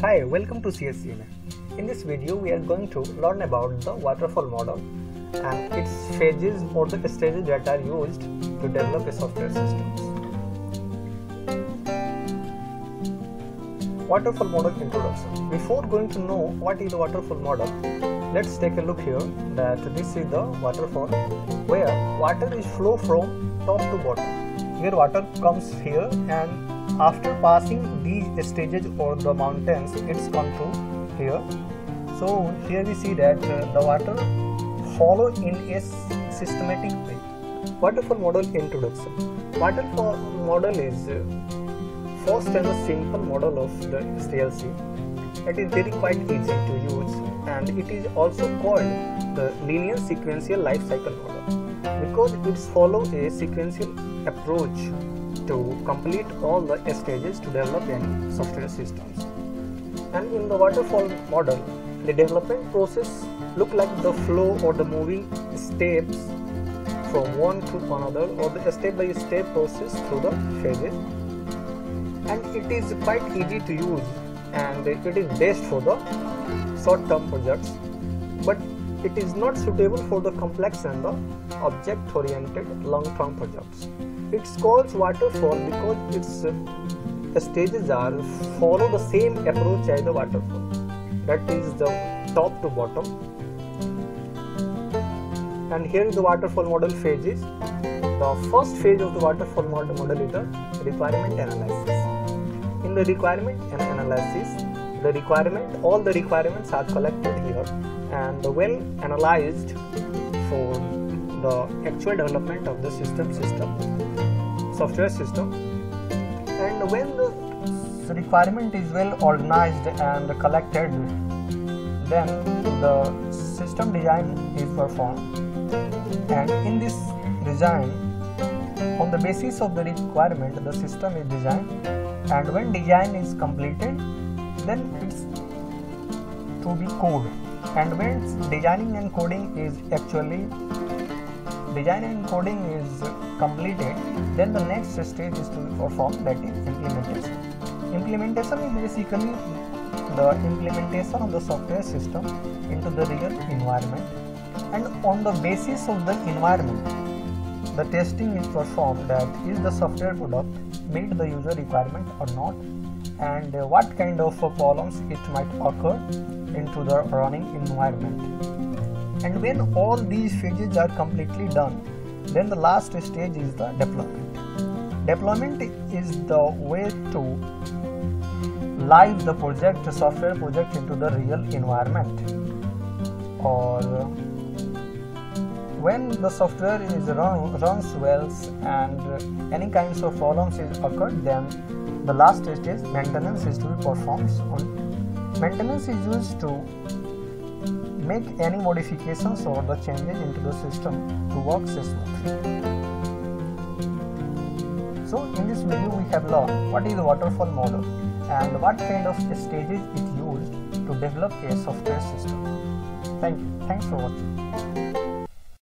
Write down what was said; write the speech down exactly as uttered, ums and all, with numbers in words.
Hi, welcome to C S E M A. In this video we are going to learn about the waterfall model and its phases or the stages that are used to develop a software system. Waterfall model introduction. Before going to know what is the waterfall model, let's take a look here that this is the waterfall where water is flow from top to bottom. Here water comes here and after passing these stages or the mountains, it's come to here. So here we see that uh, the water follow in a systematic way. Waterfall model introduction. Waterfall model is uh, first and a simple model of the S D L C. It is very quite easy to use, and it is also called the linear sequential life cycle model because it follows a sequential approach to complete all the stages to develop any software systems. And in the waterfall model, the development process look like the flow or the moving steps from one to another, or the step by step process through the phases, and it is quite easy to use and it is best for the short term projects, but it is not suitable for the complex and the object oriented long term projects. It calls waterfall because its uh, stages are follow the same approach as the waterfall, that is the top to bottom. And here is the waterfall model phases. The first phase of the waterfall model, model is the requirement analysis. In the requirement and analysis, the requirement, all the requirements are collected here and well analyzed for the actual development of the system system. software system. And when the requirement is well organized and collected, then the system design is performed, and in this design, on the basis of the requirement, the system is designed, and when design is completed, then it's to be coded. And when designing and coding is actually design and coding is completed, then the next stage is to be performed, that is implementation. Implementation is basically the implementation of the software system into the real environment, and on the basis of the environment, the testing is performed, that is the software product meet the user requirement or not, and what kind of problems it might occur into the running environment. And when all these phases are completely done, then the last stage is the deployment. Deployment is the way to live the project, the software project into the real environment. Or when the software is run, runs well and any kinds of problems is occurred, then the last stage is maintenance is to be performed. Maintenance is used to make any modifications or the changes into the system to work smoothly. So in this video we have learned what is the waterfall model and what kind of stages it used to develop a software system. Thank you. Thanks for watching.